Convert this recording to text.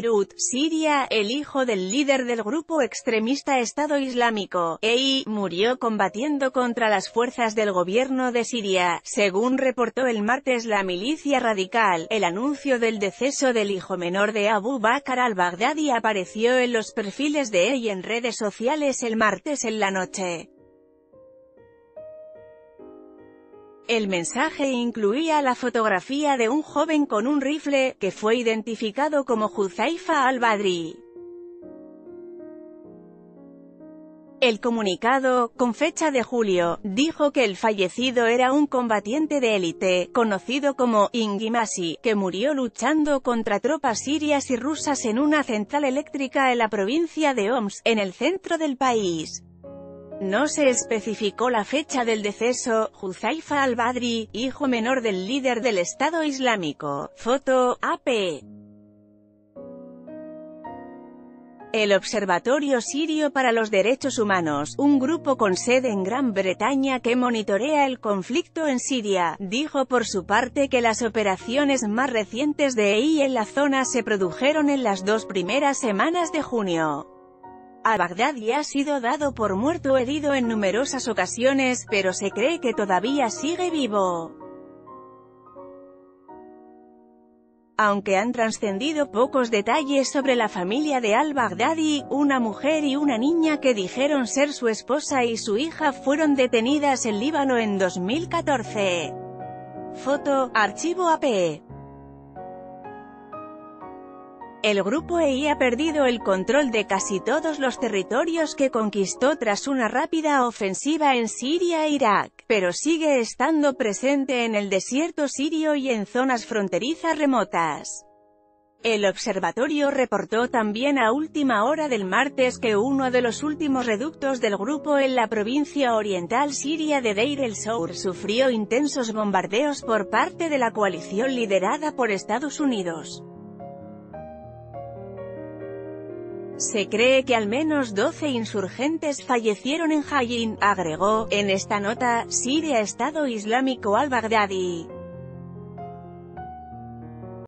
Beirut, Siria, el hijo del líder del grupo extremista Estado Islámico, EI, murió combatiendo contra las fuerzas del gobierno de Siria, según reportó el martes la milicia radical. El anuncio del deceso del hijo menor de Abu Bakr al-Baghdadi apareció en los perfiles de EI en redes sociales el martes en la noche. El mensaje incluía la fotografía de un joven con un rifle, que fue identificado como Huzaifa al-Badri. El comunicado, con fecha de julio, dijo que el fallecido era un combatiente de élite, conocido como Ingimasi, que murió luchando contra tropas sirias y rusas en una central eléctrica en la provincia de Homs, en el centro del país. No se especificó la fecha del deceso. Huzaifa al-Badri, hijo menor del líder del Estado Islámico. Foto, AP. El Observatorio Sirio para los Derechos Humanos, un grupo con sede en Gran Bretaña que monitorea el conflicto en Siria, dijo por su parte que las operaciones más recientes de EI en la zona se produjeron en las dos primeras semanas de junio. Al-Baghdadi ha sido dado por muerto o herido en numerosas ocasiones, pero se cree que todavía sigue vivo. Aunque han trascendido pocos detalles sobre la familia de al-Baghdadi, una mujer y una niña que dijeron ser su esposa y su hija fueron detenidas en Líbano en 2014. Foto, archivo AP. El grupo EI ha perdido el control de casi todos los territorios que conquistó tras una rápida ofensiva en Siria e Irak, pero sigue estando presente en el desierto sirio y en zonas fronterizas remotas. El observatorio reportó también a última hora del martes que uno de los últimos reductos del grupo en la provincia oriental siria de Deir ez-Zor sufrió intensos bombardeos por parte de la coalición liderada por Estados Unidos. Se cree que al menos 12 insurgentes fallecieron en Hajin, agregó. En esta nota, Siria Estado Islámico al-Baghdadi.